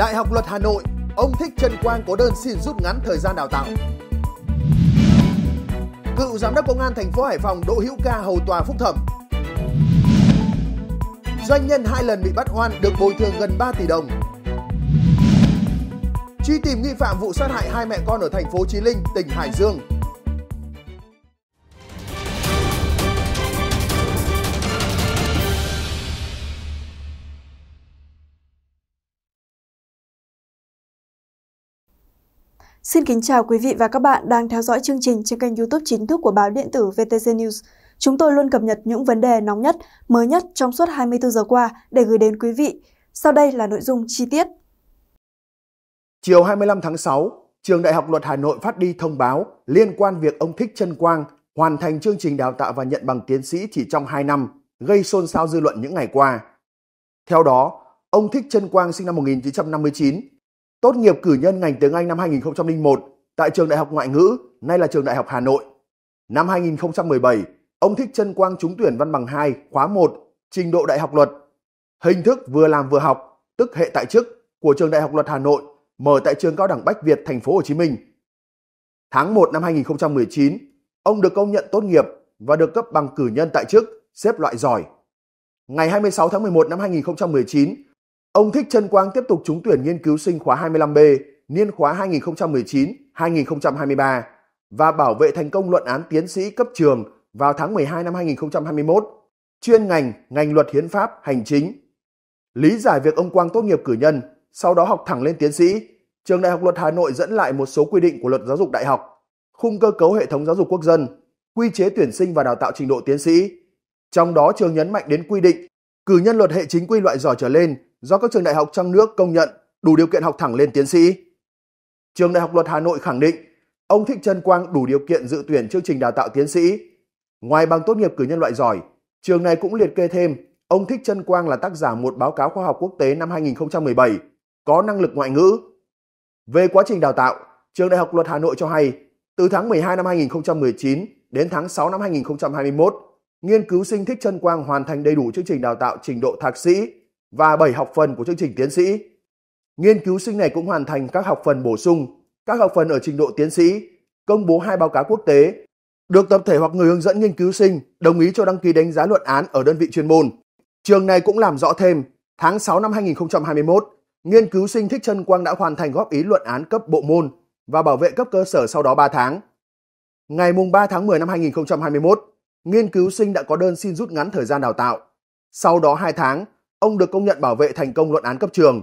Đại học Luật Hà Nội, ông Thích Chân Quang có đơn xin rút ngắn thời gian đào tạo. Cựu giám đốc công an thành phố Hải Phòng Đỗ Hữu Ca hầu tòa phúc thẩm. Doanh nhân 2 lần bị bắt oan được bồi thường gần 3 tỷ đồng. Truy tìm nghi phạm vụ sát hại 2 mẹ con ở thành phố Chí Linh, tỉnh Hải Dương. Xin kính chào quý vị và các bạn đang theo dõi chương trình trên kênh YouTube chính thức của báo điện tử VTC News. Chúng tôi luôn cập nhật những vấn đề nóng nhất, mới nhất trong suốt 24 giờ qua để gửi đến quý vị. Sau đây là nội dung chi tiết. Chiều 25 tháng 6, Trường Đại học Luật Hà Nội phát đi thông báo liên quan việc ông Thích Chân Quang hoàn thành chương trình đào tạo và nhận bằng tiến sĩ chỉ trong 2 năm, gây xôn xao dư luận những ngày qua. Theo đó, ông Thích Chân Quang sinh năm 1959, tốt nghiệp cử nhân ngành tiếng Anh năm 2001 tại Trường Đại học Ngoại ngữ, nay là Trường Đại học Hà Nội. Năm 2017, ông Thích Chân Quang trúng tuyển văn bằng 2 khóa 1 trình độ Đại học Luật. Hình thức vừa làm vừa học, tức hệ tại chức của Trường Đại học Luật Hà Nội, mở tại trường Cao đẳng Bách Việt thành phố Hồ Chí Minh. Tháng 1 năm 2019, ông được công nhận tốt nghiệp và được cấp bằng cử nhân tại chức, xếp loại giỏi. Ngày 26 tháng 11 năm 2019, ông Thích Chân Quang tiếp tục trúng tuyển nghiên cứu sinh khóa 25B, niên khóa 2019-2023 và bảo vệ thành công luận án tiến sĩ cấp trường vào tháng 12 năm 2021, chuyên ngành luật hiến pháp hành chính. Lý giải việc ông Quang tốt nghiệp cử nhân, sau đó học thẳng lên tiến sĩ, Trường Đại học Luật Hà Nội dẫn lại một số quy định của Luật Giáo dục Đại học, khung cơ cấu hệ thống giáo dục quốc dân, quy chế tuyển sinh và đào tạo trình độ tiến sĩ. Trong đó trường nhấn mạnh đến quy định cử nhân luật hệ chính quy loại giỏi trở lên do các trường đại học trong nước công nhận đủ điều kiện học thẳng lên tiến sĩ. Trường Đại học Luật Hà Nội khẳng định ông Thích Chân Quang đủ điều kiện dự tuyển chương trình đào tạo tiến sĩ. Ngoài bằng tốt nghiệp cử nhân loại giỏi, trường này cũng liệt kê thêm ông Thích Chân Quang là tác giả một báo cáo khoa học quốc tế năm 2017 có năng lực ngoại ngữ. Về quá trình đào tạo, Trường Đại học Luật Hà Nội cho hay từ tháng 12 năm 2019 đến tháng 6 năm 2021, nghiên cứu sinh Thích Chân Quang hoàn thành đầy đủ chương trình đào tạo trình độ thạc sĩ và 7 học phần của chương trình tiến sĩ. Nghiên cứu sinh này cũng hoàn thành các học phần bổ sung, các học phần ở trình độ tiến sĩ, công bố 2 báo cáo quốc tế, được tập thể hoặc người hướng dẫn nghiên cứu sinh đồng ý cho đăng ký đánh giá luận án ở đơn vị chuyên môn. Trường này cũng làm rõ thêm, tháng 6 năm 2021, nghiên cứu sinh Thích Chân Quang đã hoàn thành góp ý luận án cấp bộ môn và bảo vệ cấp cơ sở sau đó 3 tháng. Ngày 3 tháng 10 năm 2021, nghiên cứu sinh đã có đơn xin rút ngắn thời gian đào tạo. Sau đó 2 tháng, ông được công nhận bảo vệ thành công luận án cấp trường.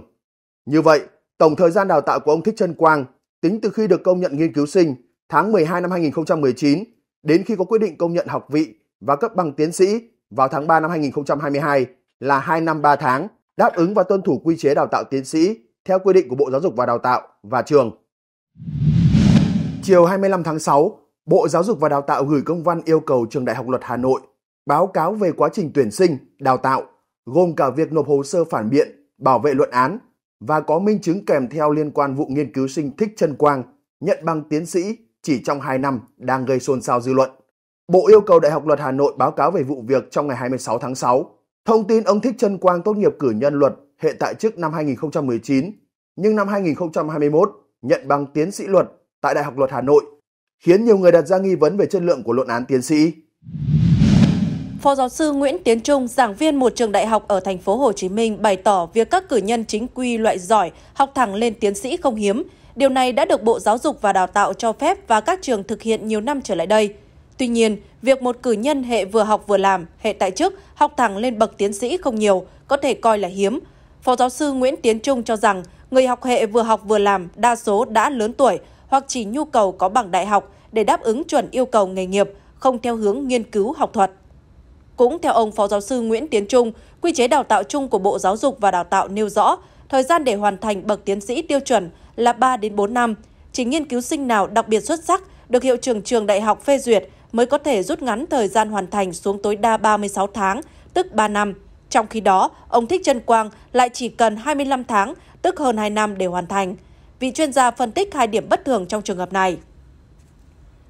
Như vậy, tổng thời gian đào tạo của ông Thích Chân Quang tính từ khi được công nhận nghiên cứu sinh tháng 12 năm 2019 đến khi có quyết định công nhận học vị và cấp bằng tiến sĩ vào tháng 3 năm 2022 là 2 năm 3 tháng, đáp ứng và tuân thủ quy chế đào tạo tiến sĩ theo quy định của Bộ Giáo dục và Đào tạo và trường. Chiều 25 tháng 6, Bộ Giáo dục và Đào tạo gửi công văn yêu cầu Trường Đại học Luật Hà Nội báo cáo về quá trình tuyển sinh, đào tạo, gồm cả việc nộp hồ sơ phản biện, bảo vệ luận án và có minh chứng kèm theo liên quan vụ nghiên cứu sinh Thích Chân Quang nhận bằng tiến sĩ chỉ trong 2 năm đang gây xôn xao dư luận. Bộ yêu cầu Đại học Luật Hà Nội báo cáo về vụ việc trong ngày 26 tháng 6. Thông tin ông Thích Chân Quang tốt nghiệp cử nhân luật hệ tại chức năm 2019, nhưng năm 2021 nhận bằng tiến sĩ luật tại Đại học Luật Hà Nội, khiến nhiều người đặt ra nghi vấn về chất lượng của luận án tiến sĩ. Phó giáo sư Nguyễn Tiến Trung, giảng viên một trường đại học ở thành phố Hồ Chí Minh bày tỏ việc các cử nhân chính quy loại giỏi học thẳng lên tiến sĩ không hiếm. Điều này đã được Bộ Giáo dục và Đào tạo cho phép và các trường thực hiện nhiều năm trở lại đây. Tuy nhiên, việc một cử nhân hệ vừa học vừa làm, hệ tại chức, học thẳng lên bậc tiến sĩ không nhiều, có thể coi là hiếm. Phó giáo sư Nguyễn Tiến Trung cho rằng, người học vừa làm đa số đã lớn tuổi hoặc chỉ nhu cầu có bằng đại học để đáp ứng chuẩn yêu cầu nghề nghiệp, không theo hướng nghiên cứu học thuật. Cũng theo ông Phó giáo sư Nguyễn Tiến Trung, quy chế đào tạo chung của Bộ Giáo dục và Đào tạo nêu rõ, thời gian để hoàn thành bậc tiến sĩ tiêu chuẩn là 3 đến 4 năm. Chỉ nghiên cứu sinh nào đặc biệt xuất sắc được hiệu trưởng trường đại học phê duyệt mới có thể rút ngắn thời gian hoàn thành xuống tối đa 36 tháng, tức 3 năm. Trong khi đó, ông Thích Chân Quang lại chỉ cần 25 tháng, tức hơn 2 năm để hoàn thành. Vị chuyên gia phân tích 2 điểm bất thường trong trường hợp này.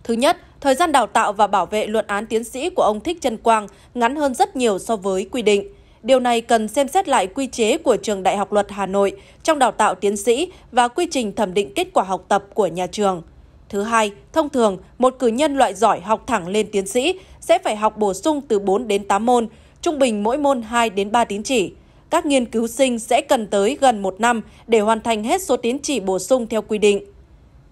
Thứ nhất, thời gian đào tạo và bảo vệ luận án tiến sĩ của ông Thích Chân Quang ngắn hơn rất nhiều so với quy định. Điều này cần xem xét lại quy chế của trường Đại học Luật Hà Nội trong đào tạo tiến sĩ và quy trình thẩm định kết quả học tập của nhà trường. Thứ hai, thông thường, một cử nhân loại giỏi học thẳng lên tiến sĩ sẽ phải học bổ sung từ 4 đến 8 môn, trung bình mỗi môn 2 đến 3 tín chỉ. Các nghiên cứu sinh sẽ cần tới gần 1 năm để hoàn thành hết số tín chỉ bổ sung theo quy định.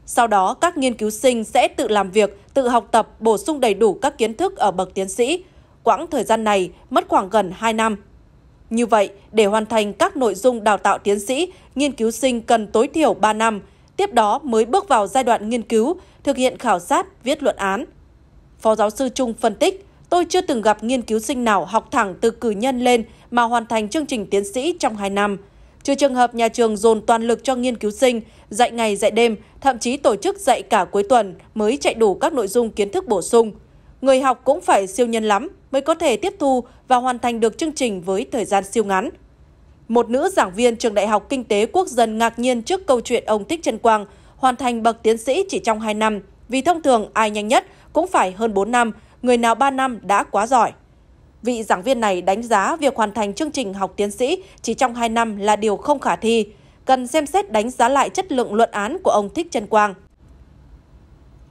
Sau đó, các nghiên cứu sinh sẽ tự làm việc, tự học tập, bổ sung đầy đủ các kiến thức ở bậc tiến sĩ. Quãng thời gian này mất khoảng gần 2 năm. Như vậy, để hoàn thành các nội dung đào tạo tiến sĩ, nghiên cứu sinh cần tối thiểu 3 năm, tiếp đó mới bước vào giai đoạn nghiên cứu, thực hiện khảo sát, viết luận án. Phó giáo sư Trung phân tích, tôi chưa từng gặp nghiên cứu sinh nào học thẳng từ cử nhân lên mà hoàn thành chương trình tiến sĩ trong 2 năm. Trừ trường hợp nhà trường dồn toàn lực cho nghiên cứu sinh, dạy ngày dạy đêm, thậm chí tổ chức dạy cả cuối tuần mới chạy đủ các nội dung kiến thức bổ sung. Người học cũng phải siêu nhân lắm mới có thể tiếp thu và hoàn thành được chương trình với thời gian siêu ngắn. Một nữ giảng viên trường Đại học Kinh tế Quốc dân ngạc nhiên trước câu chuyện ông Thích Chân Quang hoàn thành bậc tiến sĩ chỉ trong 2 năm, vì thông thường ai nhanh nhất cũng phải hơn 4 năm, người nào 3 năm đã quá giỏi. Vị giảng viên này đánh giá việc hoàn thành chương trình học tiến sĩ chỉ trong 2 năm là điều không khả thi, cần xem xét đánh giá lại chất lượng luận án của ông Thích Chân Quang.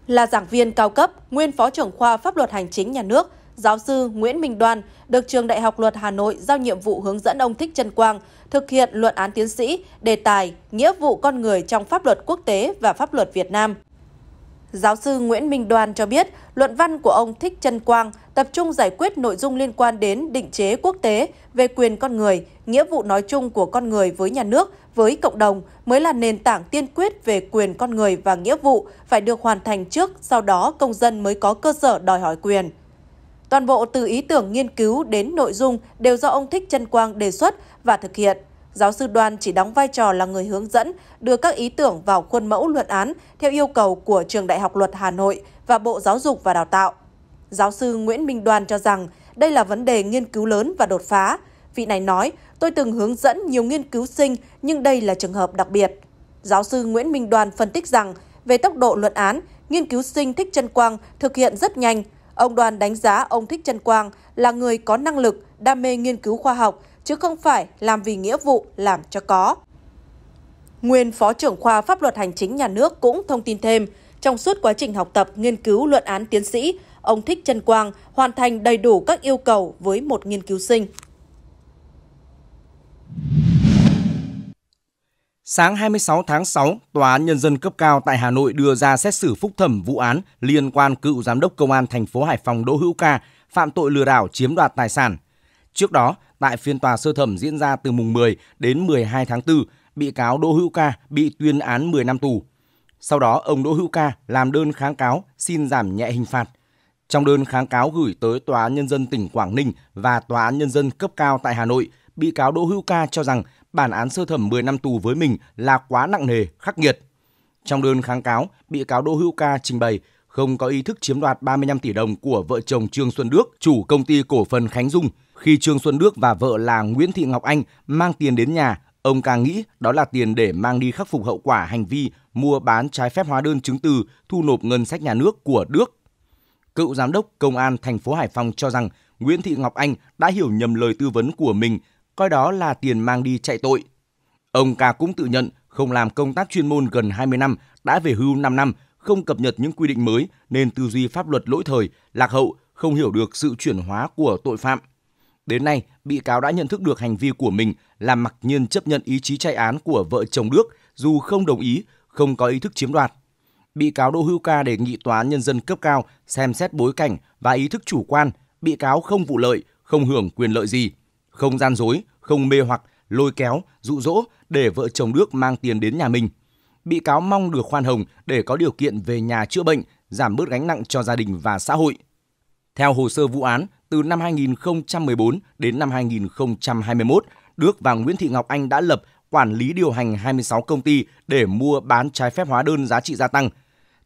Là giảng viên cao cấp, nguyên Phó trưởng khoa Pháp luật Hành chính Nhà nước, giáo sư Nguyễn Minh Đoàn được trường Đại học Luật Hà Nội giao nhiệm vụ hướng dẫn ông Thích Chân Quang thực hiện luận án tiến sĩ, đề tài, nghĩa vụ con người trong pháp luật quốc tế và pháp luật Việt Nam. Giáo sư Nguyễn Minh Đoàn cho biết, luận văn của ông Thích Chân Quang tập trung giải quyết nội dung liên quan đến định chế quốc tế về quyền con người, nghĩa vụ nói chung của con người với nhà nước, với cộng đồng mới là nền tảng tiên quyết về quyền con người và nghĩa vụ phải được hoàn thành trước, sau đó công dân mới có cơ sở đòi hỏi quyền. Toàn bộ từ ý tưởng nghiên cứu đến nội dung đều do ông Thích Chân Quang đề xuất và thực hiện. Giáo sư Đoàn chỉ đóng vai trò là người hướng dẫn, đưa các ý tưởng vào khuôn mẫu luận án theo yêu cầu của trường Đại học Luật Hà Nội và Bộ Giáo dục và Đào tạo. Giáo sư Nguyễn Minh Đoàn cho rằng đây là vấn đề nghiên cứu lớn và đột phá. Vị này nói, tôi từng hướng dẫn nhiều nghiên cứu sinh nhưng đây là trường hợp đặc biệt. Giáo sư Nguyễn Minh Đoàn phân tích rằng về tốc độ luận án, nghiên cứu sinh Thích Chân Quang thực hiện rất nhanh. Ông Đoàn đánh giá ông Thích Chân Quang là người có năng lực, đam mê nghiên cứu khoa học, chứ không phải làm vì nghĩa vụ làm cho có. Nguyên Phó trưởng khoa Pháp luật Hành chính Nhà nước cũng thông tin thêm, trong suốt quá trình học tập nghiên cứu luận án tiến sĩ, ông Thích Chân Quang hoàn thành đầy đủ các yêu cầu với một nghiên cứu sinh. Sáng 26 tháng 6, Tòa án Nhân dân cấp cao tại Hà Nội đưa ra xét xử phúc thẩm vụ án liên quan cựu Giám đốc Công an thành phố Hải Phòng Đỗ Hữu Ca phạm tội lừa đảo chiếm đoạt tài sản. Trước đó, tại phiên tòa sơ thẩm diễn ra từ mùng 10 đến 12 tháng 4, bị cáo Đỗ Hữu Ca bị tuyên án 10 năm tù. Sau đó, ông Đỗ Hữu Ca làm đơn kháng cáo xin giảm nhẹ hình phạt. Trong đơn kháng cáo gửi tới Tòa án Nhân dân tỉnh Quảng Ninh và Tòa án Nhân dân cấp cao tại Hà Nội, bị cáo Đỗ Hữu Ca cho rằng bản án sơ thẩm 10 năm tù với mình là quá nặng nề, khắc nghiệt. Trong đơn kháng cáo, bị cáo Đỗ Hữu Ca trình bày không có ý thức chiếm đoạt 35 tỷ đồng của vợ chồng Trương Xuân Đức, chủ công ty cổ phần Khánh Dung. Khi Trương Xuân Đức và vợ là Nguyễn Thị Ngọc Anh mang tiền đến nhà, ông Ca nghĩ đó là tiền để mang đi khắc phục hậu quả hành vi mua bán trái phép hóa đơn chứng từ thu nộp ngân sách nhà nước của Đức. Cựu Giám đốc Công an thành phố Hải Phòng cho rằng Nguyễn Thị Ngọc Anh đã hiểu nhầm lời tư vấn của mình, coi đó là tiền mang đi chạy tội. Ông Ca cũng tự nhận không làm công tác chuyên môn gần 20 năm, đã về hưu 5 năm, không cập nhật những quy định mới nên tư duy pháp luật lỗi thời, lạc hậu, không hiểu được sự chuyển hóa của tội phạm. Đến nay, bị cáo đã nhận thức được hành vi của mình là mặc nhiên chấp nhận ý chí chạy án của vợ chồng Đức dù không đồng ý, không có ý thức chiếm đoạt. Bị cáo Đỗ Hữu Ca đề nghị Tòa án Nhân dân cấp cao xem xét bối cảnh và ý thức chủ quan, bị cáo không vụ lợi, không hưởng quyền lợi gì, không gian dối, không mê hoặc, lôi kéo, dụ dỗ để vợ chồng Đức mang tiền đến nhà mình. Bị cáo mong được khoan hồng để có điều kiện về nhà chữa bệnh, giảm bớt gánh nặng cho gia đình và xã hội. Theo hồ sơ vụ án, từ năm 2014 đến năm 2021, Đức và Nguyễn Thị Ngọc Anh đã lập, quản lý điều hành 26 công ty để mua bán trái phép hóa đơn giá trị gia tăng.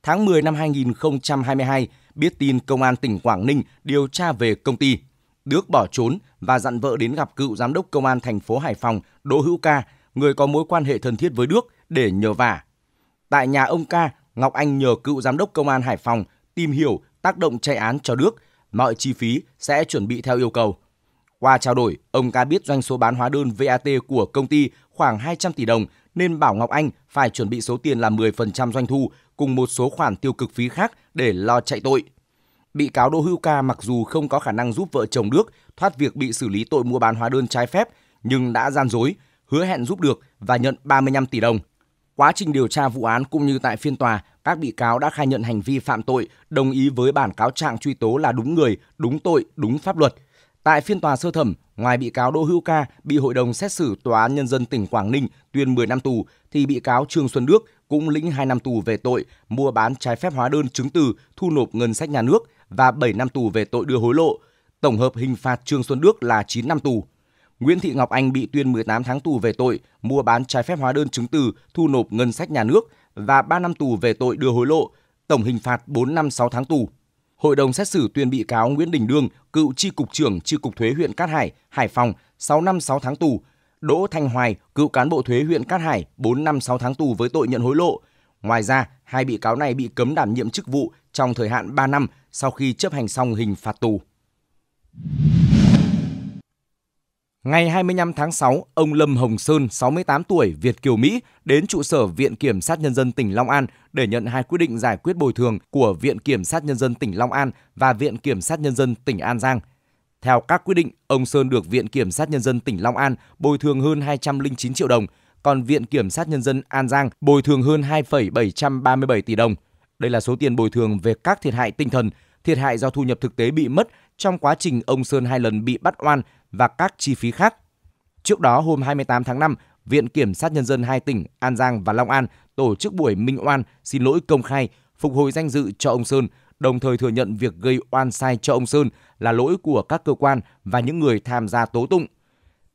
Tháng 10 năm 2022, biết tin Công an tỉnh Quảng Ninh điều tra về công ty, Đức bỏ trốn và dặn vợ đến gặp cựu Giám đốc Công an thành phố Hải Phòng Đỗ Hữu Ca, người có mối quan hệ thân thiết với Đức, để nhờ vả. Tại nhà ông Ca, Ngọc Anh nhờ cựu Giám đốc Công an Hải Phòng tìm hiểu tác động chạy án cho Đức, mọi chi phí sẽ chuẩn bị theo yêu cầu. Qua trao đổi, ông Ca biết doanh số bán hóa đơn VAT của công ty khoảng 200 tỷ đồng nên bảo Ngọc Anh phải chuẩn bị số tiền là 10% doanh thu cùng một số khoản tiêu cực phí khác để lo chạy tội. Bị cáo Đỗ Hữu Ca mặc dù không có khả năng giúp vợ chồng Đức thoát việc bị xử lý tội mua bán hóa đơn trái phép nhưng đã gian dối, hứa hẹn giúp được và nhận 35 tỷ đồng. Quá trình điều tra vụ án cũng như tại phiên tòa, các bị cáo đã khai nhận hành vi phạm tội, đồng ý với bản cáo trạng truy tố là đúng người, đúng tội, đúng pháp luật. Tại phiên tòa sơ thẩm, ngoài bị cáo Đỗ Hữu Ca bị hội đồng xét xử Tòa án Nhân dân tỉnh Quảng Ninh tuyên 10 năm tù, thì bị cáo Trương Xuân Đức cũng lĩnh 2 năm tù về tội mua bán trái phép hóa đơn chứng từ thu nộp ngân sách nhà nước và 7 năm tù về tội đưa hối lộ. Tổng hợp hình phạt Trương Xuân Đức là 9 năm tù. Nguyễn Thị Ngọc Anh bị tuyên 18 tháng tù về tội mua bán trái phép hóa đơn chứng từ thu nộp ngân sách nhà nước và 3 năm tù về tội đưa hối lộ, tổng hình phạt 4 năm 6 tháng tù. Hội đồng xét xử tuyên bị cáo Nguyễn Đình Đương, cựu chi cục trưởng chi cục thuế huyện Cát Hải, Hải Phòng, 6 năm 6 tháng tù, Đỗ Thanh Hoài, cựu cán bộ thuế huyện Cát Hải, 4 năm 6 tháng tù với tội nhận hối lộ. Ngoài ra, hai bị cáo này bị cấm đảm nhiệm chức vụ trong thời hạn 3 năm sau khi chấp hành xong hình phạt tù. Ngày 25 tháng 6, ông Lâm Hồng Sơn, 68 tuổi, Việt kiều Mỹ, đến trụ sở Viện Kiểm sát Nhân dân tỉnh Long An để nhận hai quyết định giải quyết bồi thường của Viện Kiểm sát Nhân dân tỉnh Long An và Viện Kiểm sát Nhân dân tỉnh An Giang. Theo các quyết định, ông Sơn được Viện Kiểm sát Nhân dân tỉnh Long An bồi thường hơn 209 triệu đồng, còn Viện Kiểm sát Nhân dân An Giang bồi thường hơn 2,737 tỷ đồng. Đây là số tiền bồi thường về các thiệt hại tinh thần, thiệt hại do thu nhập thực tế bị mất trong quá trình ông Sơn hai lần bị bắt oan và các chi phí khác. Trước đó, hôm 28 tháng 5, Viện Kiểm sát Nhân dân hai tỉnh An Giang và Long An tổ chức buổi minh oan, xin lỗi công khai, phục hồi danh dự cho ông Sơn, đồng thời thừa nhận việc gây oan sai cho ông Sơn là lỗi của các cơ quan và những người tham gia tố tụng.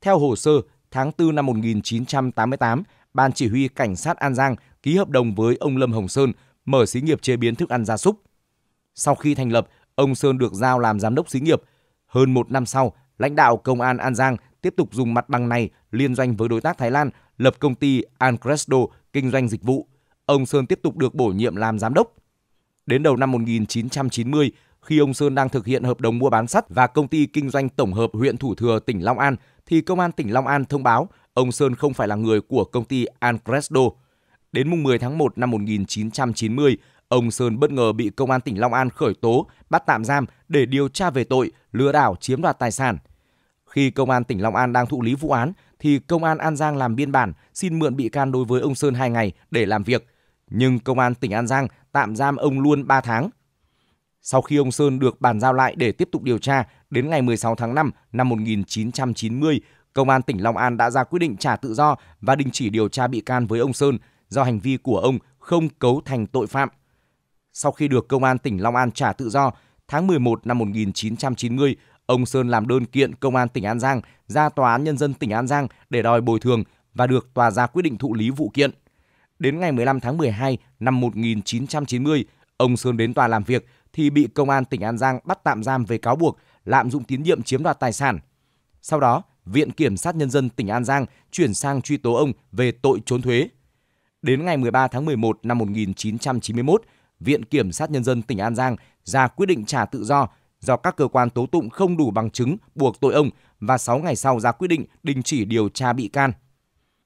Theo hồ sơ, tháng 4 năm 1988, Ban Chỉ huy Cảnh sát An Giang ký hợp đồng với ông Lâm Hồng Sơn mở xí nghiệp chế biến thức ăn gia súc. Sau khi thành lập, ông Sơn được giao làm giám đốc xí nghiệp. Hơn một năm sau, lãnh đạo Công an An Giang tiếp tục dùng mặt bằng này liên doanh với đối tác Thái Lan, lập công ty Ancresto kinh doanh dịch vụ. Ông Sơn tiếp tục được bổ nhiệm làm giám đốc. Đến đầu năm 1990, khi ông Sơn đang thực hiện hợp đồng mua bán sắt và công ty kinh doanh tổng hợp huyện Thủ Thừa, tỉnh Long An, thì Công an tỉnh Long An thông báo ông Sơn không phải là người của công ty Ancresto. Đến mùng 10 tháng 1 năm 1990, ông Sơn bất ngờ bị Công an tỉnh Long An khởi tố, bắt tạm giam để điều tra về tội lừa đảo chiếm đoạt tài sản. Khi Công an tỉnh Long An đang thụ lý vụ án, thì Công an An Giang làm biên bản xin mượn bị can đối với ông Sơn 2 ngày để làm việc. Nhưng Công an tỉnh An Giang tạm giam ông luôn 3 tháng. Sau khi ông Sơn được bàn giao lại để tiếp tục điều tra, đến ngày 16 tháng 5 năm 1990, Công an tỉnh Long An đã ra quyết định trả tự do và đình chỉ điều tra bị can với ông Sơn do hành vi của ông không cấu thành tội phạm. Sau khi được Công an tỉnh Long An trả tự do, tháng 11 năm 1990, ông Sơn làm đơn kiện Công an tỉnh An Giang ra Tòa án Nhân dân tỉnh An Giang để đòi bồi thường và được tòa ra quyết định thụ lý vụ kiện. Đến ngày 15 tháng 12 năm 1990, ông Sơn đến tòa làm việc thì bị Công an tỉnh An Giang bắt tạm giam về cáo buộc lạm dụng tín nhiệm chiếm đoạt tài sản. Sau đó, Viện Kiểm sát Nhân dân tỉnh An Giang chuyển sang truy tố ông về tội trốn thuế. Đến ngày 13 tháng 11 năm 1991, Viện Kiểm sát Nhân dân tỉnh An Giang ra quyết định trả tự do do các cơ quan tố tụng không đủ bằng chứng buộc tội ông và 6 ngày sau ra quyết định đình chỉ điều tra bị can.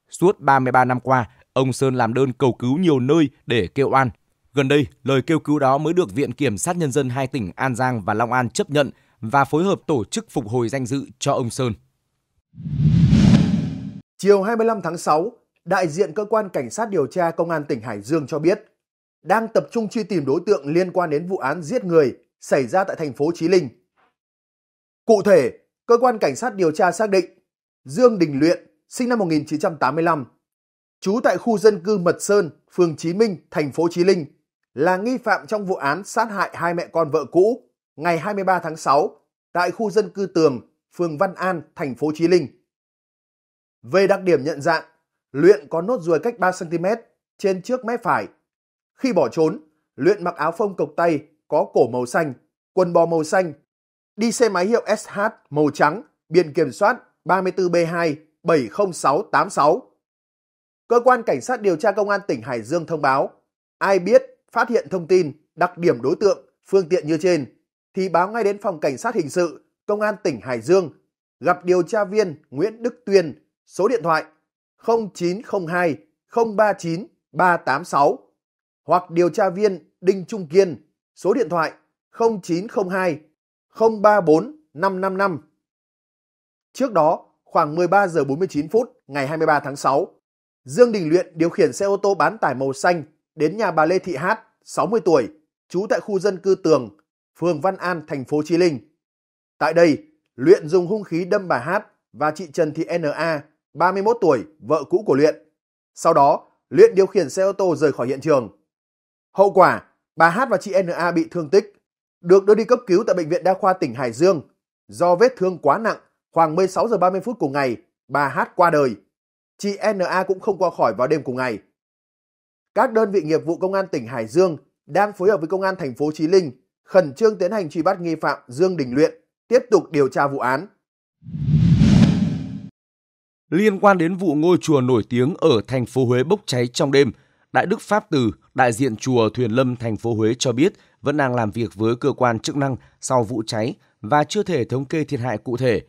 Suốt 33 năm qua, ông Sơn làm đơn cầu cứu nhiều nơi để kêu oan. Gần đây, lời kêu cứu đó mới được Viện Kiểm sát Nhân dân hai tỉnh An Giang và Long An chấp nhận và phối hợp tổ chức phục hồi danh dự cho ông Sơn. Chiều 25 tháng 6, đại diện Cơ quan Cảnh sát điều tra Công an tỉnh Hải Dương cho biết, đang tập trung truy tìm đối tượng liên quan đến vụ án giết người xảy ra tại thành phố Chí Linh. Cụ thể, cơ quan cảnh sát điều tra xác định Dương Đình Luyện, sinh năm 1985, trú tại khu dân cư Mật Sơn, phường Chí Minh, thành phố Chí Linh, là nghi phạm trong vụ án sát hại hai mẹ con vợ cũ ngày 23 tháng 6 tại khu dân cư Tường, phường Văn An, thành phố Chí Linh. Về đặc điểm nhận dạng, Luyện có nốt ruồi cách 3 cm trên trước mép phải. Khi bỏ trốn, Luyện mặc áo phông cộc tay có cổ màu xanh, quần bò màu xanh, đi xe máy hiệu SH màu trắng, biển kiểm soát 34B2-70686. Cơ quan Cảnh sát điều tra Công an tỉnh Hải Dương thông báo, ai biết, phát hiện thông tin, đặc điểm đối tượng, phương tiện như trên, thì báo ngay đến Phòng Cảnh sát Hình sự, Công an tỉnh Hải Dương, gặp điều tra viên Nguyễn Đức Tuyên, số điện thoại 0902 039 386 hoặc điều tra viên Đinh Trung Kiên, số điện thoại 0902 034 555. Trước đó, khoảng 13 giờ 49 phút ngày 23 tháng 6, Dương Đình Luyện điều khiển xe ô tô bán tải màu xanh đến nhà bà Lê Thị Hát, 60 tuổi, trú tại khu dân cư Tường, phường Văn An, thành phố Chí Linh. Tại đây, Luyện dùng hung khí đâm bà Hát và chị Trần Thị N.A., 31 tuổi, vợ cũ của Luyện. Sau đó, Luyện điều khiển xe ô tô rời khỏi hiện trường. Hậu quả, bà Hát và chị N.A. bị thương tích, được đưa đi cấp cứu tại Bệnh viện Đa khoa tỉnh Hải Dương. Do vết thương quá nặng, khoảng 16 giờ 30 phút cùng ngày, bà Hát qua đời. Chị N.A. cũng không qua khỏi vào đêm cùng ngày. Các đơn vị nghiệp vụ Công an tỉnh Hải Dương đang phối hợp với Công an thành phố Chí Linh khẩn trương tiến hành truy bắt nghi phạm Dương Đình Luyện, tiếp tục điều tra vụ án. Liên quan đến vụ ngôi chùa nổi tiếng ở thành phố Huế bốc cháy trong đêm, Đại đức Pháp Từ, đại diện chùa Thuyền Lâm, thành phố Huế cho biết vẫn đang làm việc với cơ quan chức năng sau vụ cháy và chưa thể thống kê thiệt hại cụ thể.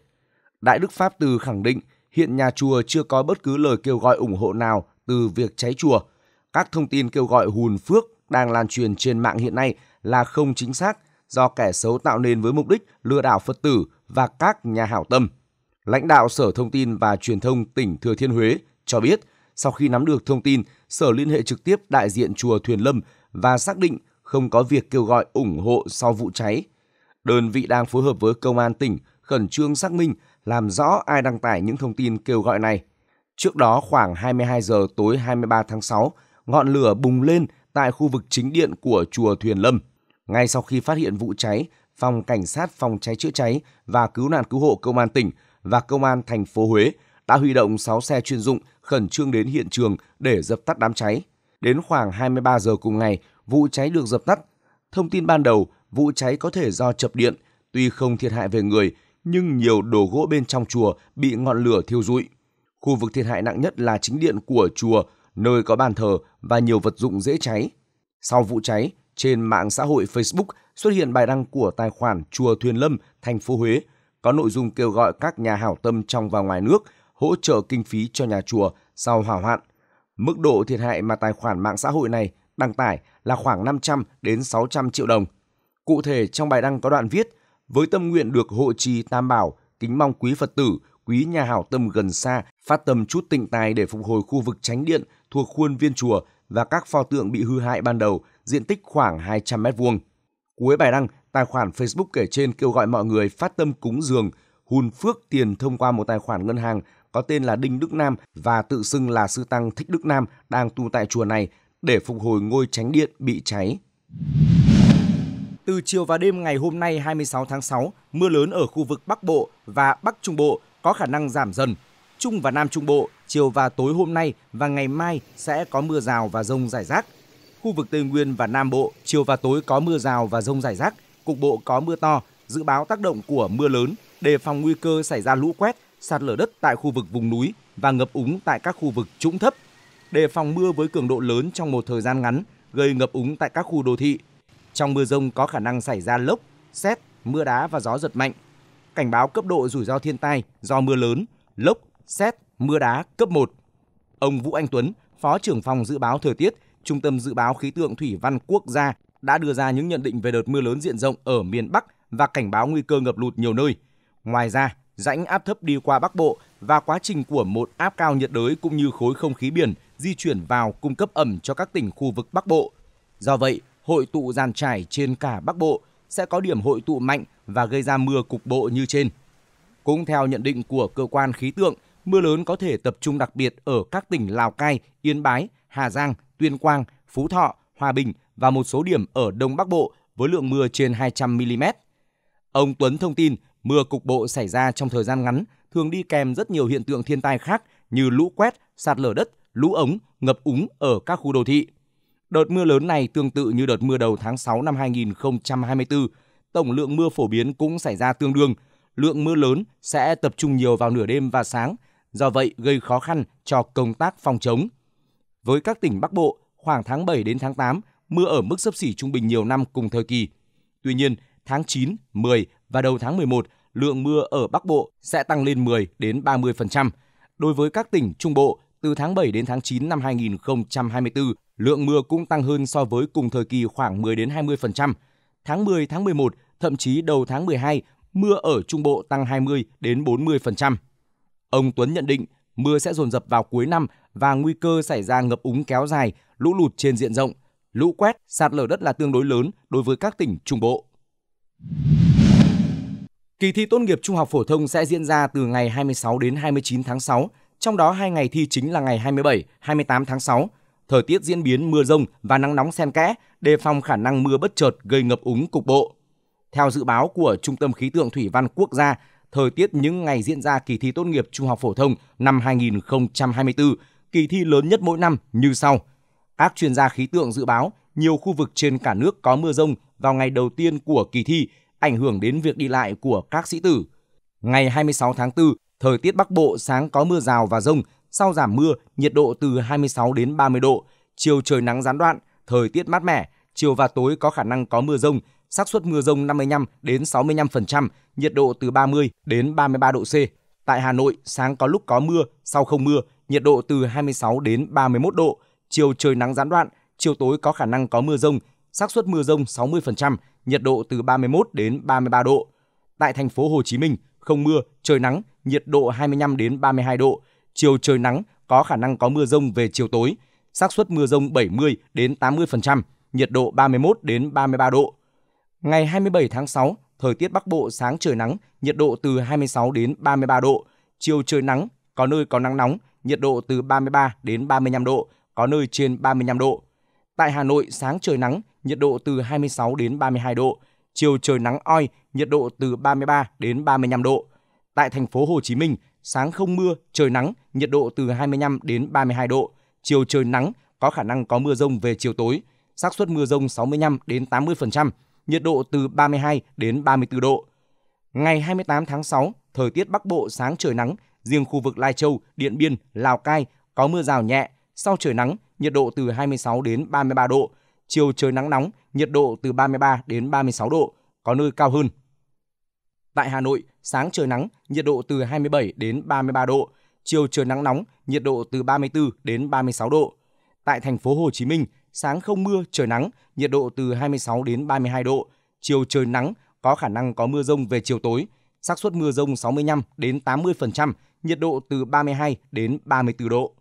Đại đức Pháp Từ khẳng định hiện nhà chùa chưa có bất cứ lời kêu gọi ủng hộ nào từ việc cháy chùa. Các thông tin kêu gọi hùn phước đang lan truyền trên mạng hiện nay là không chính xác, do kẻ xấu tạo nên với mục đích lừa đảo Phật tử và các nhà hảo tâm. Lãnh đạo Sở Thông tin và Truyền thông tỉnh Thừa Thiên Huế cho biết, sau khi nắm được thông tin, Sở liên hệ trực tiếp đại diện chùa Thuyền Lâm và xác định không có việc kêu gọi ủng hộ sau vụ cháy. Đơn vị đang phối hợp với Công an tỉnh khẩn trương xác minh, làm rõ ai đăng tải những thông tin kêu gọi này. Trước đó khoảng 22 giờ tối 23 tháng 6, ngọn lửa bùng lên tại khu vực chính điện của chùa Thuyền Lâm. Ngay sau khi phát hiện vụ cháy, Phòng Cảnh sát phòng cháy chữa cháy và Cứu nạn Cứu hộ Công an tỉnh và Công an thành phố Huế đã huy động 6 xe chuyên dụng khẩn trương đến hiện trường để dập tắt đám cháy. Đến khoảng 23 giờ cùng ngày, vụ cháy được dập tắt. Thông tin ban đầu, vụ cháy có thể do chập điện, tuy không thiệt hại về người, nhưng nhiều đồ gỗ bên trong chùa bị ngọn lửa thiêu rụi. Khu vực thiệt hại nặng nhất là chính điện của chùa, nơi có bàn thờ và nhiều vật dụng dễ cháy. Sau vụ cháy, trên mạng xã hội Facebook xuất hiện bài đăng của tài khoản Chùa Thuyền Lâm, thành phố Huế, có nội dung kêu gọi các nhà hảo tâm trong và ngoài nước hỗ trợ kinh phí cho nhà chùa sau hỏa hoạn. Mức độ thiệt hại mà tài khoản mạng xã hội này đăng tải là khoảng 500 đến 600 triệu đồng. Cụ thể, trong bài đăng có đoạn viết: với tâm nguyện được hộ trì tam bảo, kính mong quý Phật tử, quý nhà hảo tâm gần xa phát tâm chút tịnh tài để phục hồi khu vực chánh điện thuộc khuôn viên chùa và các pho tượng bị hư hại ban đầu, diện tích khoảng 200 m2. Cuối bài đăng, tài khoản Facebook kể trên kêu gọi mọi người phát tâm cúng dường, hun phước tiền thông qua một tài khoản ngân hàng có tên là Đinh Đức Nam và tự xưng là sư tăng Thích Đức Nam đang tu tại chùa này để phục hồi ngôi chánh điện bị cháy. Từ chiều và đêm ngày hôm nay 26 tháng 6, mưa lớn ở khu vực Bắc Bộ và Bắc Trung Bộ có khả năng giảm dần. Trung và Nam Trung Bộ, chiều và tối hôm nay và ngày mai sẽ có mưa rào và dông rải rác. Khu vực Tây Nguyên và Nam Bộ, chiều và tối có mưa rào và dông rải rác, cục bộ có mưa to, dự báo tác động của mưa lớn, đề phòng nguy cơ xảy ra lũ quét, sạt lở đất tại khu vực vùng núi và ngập úng tại các khu vực trũng thấp. Đề phòng mưa với cường độ lớn trong một thời gian ngắn, gây ngập úng tại các khu đô thị. Trong mưa dông có khả năng xảy ra lốc, sét, mưa đá và gió giật mạnh. Cảnh báo cấp độ rủi ro thiên tai do mưa lớn, lốc, sét, mưa đá cấp 1. Ông Vũ Anh Tuấn, Phó trưởng phòng dự báo thời tiết, Trung tâm dự báo khí tượng thủy văn quốc gia đã đưa ra những nhận định về đợt mưa lớn diện rộng ở miền Bắc và cảnh báo nguy cơ ngập lụt nhiều nơi. Ngoài ra, rãnh áp thấp đi qua Bắc Bộ và quá trình của một áp cao nhiệt đới cũng như khối không khí biển di chuyển vào cung cấp ẩm cho các tỉnh khu vực Bắc Bộ. Do vậy, hội tụ dàn trải trên cả Bắc Bộ sẽ có điểm hội tụ mạnh và gây ra mưa cục bộ như trên. Cũng theo nhận định của cơ quan khí tượng, mưa lớn có thể tập trung đặc biệt ở các tỉnh Lào Cai, Yên Bái, Hà Giang, Tuyên Quang, Phú Thọ, Hòa Bình và một số điểm ở Đông Bắc Bộ với lượng mưa trên 200 mm. Ông Tuấn thông tin mưa cục bộ xảy ra trong thời gian ngắn thường đi kèm rất nhiều hiện tượng thiên tai khác như lũ quét, sạt lở đất, lũ ống, ngập úng ở các khu đô thị. Đợt mưa lớn này tương tự như đợt mưa đầu tháng 6 năm 2024, tổng lượng mưa phổ biến cũng xảy ra tương đương. Lượng mưa lớn sẽ tập trung nhiều vào nửa đêm và sáng, do vậy gây khó khăn cho công tác phòng chống. Với các tỉnh Bắc Bộ, khoảng tháng 7 đến tháng 8, mưa ở mức xấp xỉ trung bình nhiều năm cùng thời kỳ. Tuy nhiên, tháng 9, 10 và đầu tháng 11 lượng mưa ở Bắc Bộ sẽ tăng lên 10 đến 30%. Đối với các tỉnh Trung Bộ, từ tháng 7 đến tháng 9 năm 2024, lượng mưa cũng tăng hơn so với cùng thời kỳ khoảng 10 đến 20%. Tháng 10, tháng 11, thậm chí đầu tháng 12, mưa ở Trung Bộ tăng 20 đến 40%. Ông Tuấn nhận định mưa sẽ dồn dập vào cuối năm và nguy cơ xảy ra ngập úng kéo dài, lũ lụt trên diện rộng, lũ quét, sạt lở đất là tương đối lớn đối với các tỉnh Trung Bộ. Kỳ thi tốt nghiệp trung học phổ thông sẽ diễn ra từ ngày 26 đến 29 tháng 6, trong đó 2 ngày thi chính là ngày 27, 28 tháng 6. Thời tiết diễn biến mưa rông và nắng nóng xen kẽ, đề phòng khả năng mưa bất chợt gây ngập úng cục bộ. Theo dự báo của Trung tâm Khí tượng Thủy văn Quốc gia, thời tiết những ngày diễn ra kỳ thi tốt nghiệp trung học phổ thông năm 2024, kỳ thi lớn nhất mỗi năm như sau. Các chuyên gia khí tượng dự báo nhiều khu vực trên cả nước có mưa rông vào ngày đầu tiên của kỳ thi, ảnh hưởng đến việc đi lại của các sĩ tử. Ngày 26 tháng 4, thời tiết Bắc Bộ sáng có mưa rào và rông, sau giảm mưa, nhiệt độ từ 26 đến 30 độ, chiều trời nắng gián đoạn, thời tiết mát mẻ, chiều và tối có khả năng có mưa rông, xác suất mưa rông 55 đến 65%, nhiệt độ từ 30 đến 33 độ C. Tại Hà Nội, sáng có lúc có mưa, sau không mưa, nhiệt độ từ 26 đến 31 độ, chiều trời nắng gián đoạn, chiều tối có khả năng có mưa rông, xác suất mưa rông 60%, nhiệt độ từ 31 đến 33 độ. Tại thành phố Hồ Chí Minh, không mưa, trời nắng, nhiệt độ 25 đến 32 độ, chiều trời nắng, có khả năng có mưa rông về chiều tối, xác suất mưa rông 70 đến 80%, nhiệt độ 31 đến 33 độ. Ngày 27 tháng 6, thời tiết Bắc Bộ sáng trời nắng, nhiệt độ từ 26 đến 33 độ, chiều trời nắng, có nơi có nắng nóng, nhiệt độ từ 33 đến 35 độ, có nơi trên 35 độ. Tại Hà Nội, sáng trời nắng, nhiệt độ từ 26 đến 32 độ, chiều trời nắng oi, nhiệt độ từ 33 đến 35 độ. Tại thành phố Hồ Chí Minh, sáng không mưa, trời nắng, nhiệt độ từ 25 đến 32 độ, chiều trời nắng, có khả năng có mưa rông về chiều tối, xác suất mưa rông 65 đến 80%, nhiệt độ từ 32 đến 34 độ. Ngày 28 tháng 6, thời tiết Bắc Bộ sáng trời nắng, riêng khu vực Lai Châu, Điện Biên, Lào Cai có mưa rào nhẹ, sau trời nắng, nhiệt độ từ 26 đến 33 độ, chiều trời nắng nóng, nhiệt độ từ 33 đến 36 độ, có nơi cao hơn. Tại Hà Nội, sáng trời nắng, nhiệt độ từ 27 đến 33 độ, chiều trời nắng nóng, nhiệt độ từ 34 đến 36 độ. Tại thành phố Hồ Chí Minh, sáng không mưa, trời nắng, nhiệt độ từ 26 đến 32 độ, chiều trời nắng, có khả năng có mưa rông về chiều tối, xác suất mưa rông 65 đến 80%, nhiệt độ từ 32 đến 34 độ.